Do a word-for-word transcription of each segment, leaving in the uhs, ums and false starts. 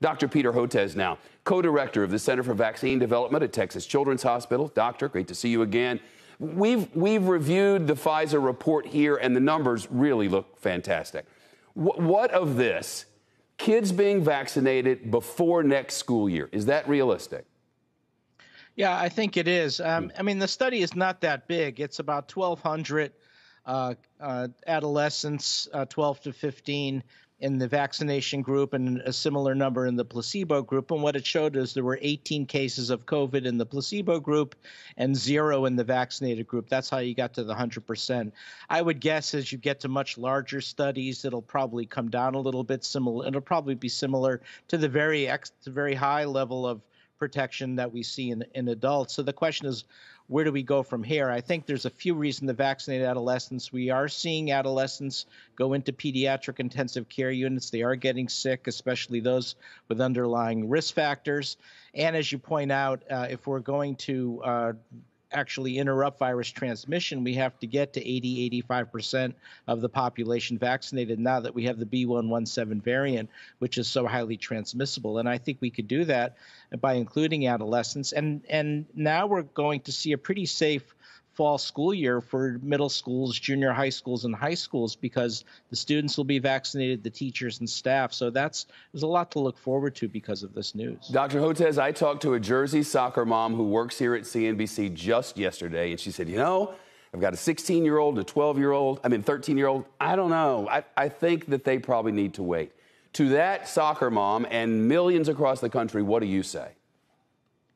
Doctor Peter Hotez now, co-director of the Center for Vaccine Development at Texas Children's Hospital. Doctor, great to see you again. We've, we've reviewed the Pfizer report here, and the numbers really look fantastic. W- what of this? Kids being vaccinated before next school year. Is that realistic? Yeah, I think it is. Um, I mean, the study is not that big. It's about twelve hundred uh, uh, adolescents, uh, twelve to fifteen, in the vaccination group and a similar number in the placebo group. And what it showed is there were eighteen cases of COVID in the placebo group and zero in the vaccinated group. That's how you got to the one hundred percent. I would guess as you get to much larger studies, it'll probably come down a little bit similar. It'll probably be similar to the very, ex to very high level of protection that we see in, in adults. So the question is, where do we go from here? I think there's a few reasons to vaccinate adolescents. We are seeing adolescents go into pediatric intensive care units. They are getting sick, especially those with underlying risk factors. And as you point out, uh, if we're going to uh, actually interrupt virus transmission, we have to get to eighty, eighty-five percent of the population vaccinated now that we have the B one one seven variant, which is so highly transmissible. And I think we could do that by including adolescents. And, and now we're going to see a pretty safe fall school year for middle schools, junior high schools, and high schools because the students will be vaccinated, the teachers and staff. So that's there's a lot to look forward to because of this news. Doctor Hotez, I talked to a Jersey soccer mom who works here at C N B C just yesterday, and she said, you know, I've got a sixteen-year-old, a twelve-year-old, I mean, thirteen-year-old. I don't know. I, I think that they probably need to wait. To that soccer mom and millions across the country, what do you say?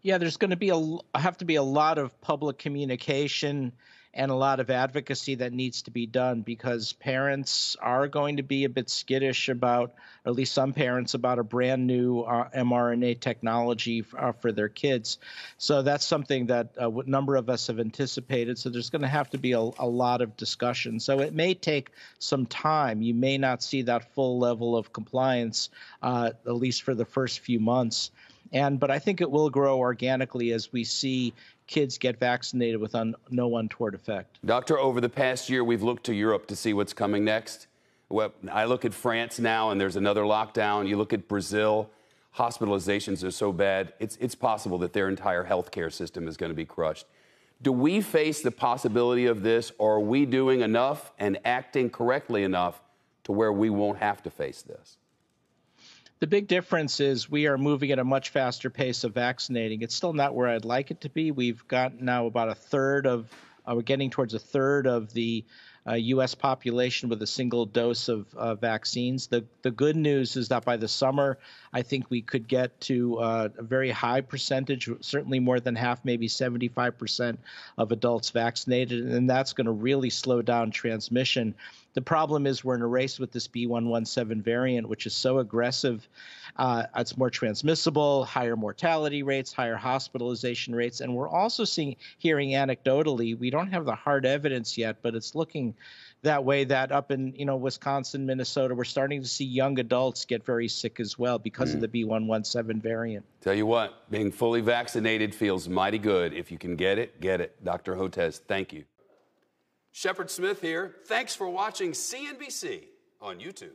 Yeah, there's going to be a have to be a lot of public communication and a lot of advocacy that needs to be done because parents are going to be a bit skittish about, or at least some parents, about a brand new uh, mRNA technology uh, for their kids. So that's something that a uh, number of us have anticipated. So there's going to have to be a, a lot of discussion. So it may take some time. You may not see that full level of compliance, uh, at least for the first few months. And but I think it will grow organically as we see kids get vaccinated with un, no untoward effect. Doctor, over the past year, we've looked to Europe to see what's coming next. Well, I look at France now, and there's another lockdown. You look at Brazil, hospitalizations are so bad. It's, it's possible that their entire healthcare system is going to be crushed. Do we face the possibility of this, or are we doing enough and acting correctly enough to where we won't have to face this? The big difference is we are moving at a much faster pace of vaccinating. It's still not where I'd like it to be. We've got now about a third of, uh, we're getting towards a third of the uh, U S population with a single dose of uh, vaccines. The, the good news is that by the summer, I think we could get to uh, a very high percentage, certainly more than half, maybe seventy-five percent of adults vaccinated, and that's going to really slow down transmission. The problem is we're in a race with this B one one seven variant, which is so aggressive. Uh, it's more transmissible, higher mortality rates, higher hospitalization rates. And we're also seeing, hearing anecdotally, we don't have the hard evidence yet, but it's looking that way that up in you know Wisconsin, Minnesota, we're starting to see young adults get very sick as well because mm. of the B one one seven variant. Tell you what, being fully vaccinated feels mighty good. If you can get it, get it. Doctor Hotez, thank you. Shepard Smith here. Thanks for watching C N B C on YouTube.